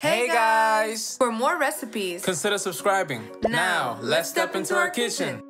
Hey guys! For more recipes, consider subscribing. Now, let's step into our kitchen.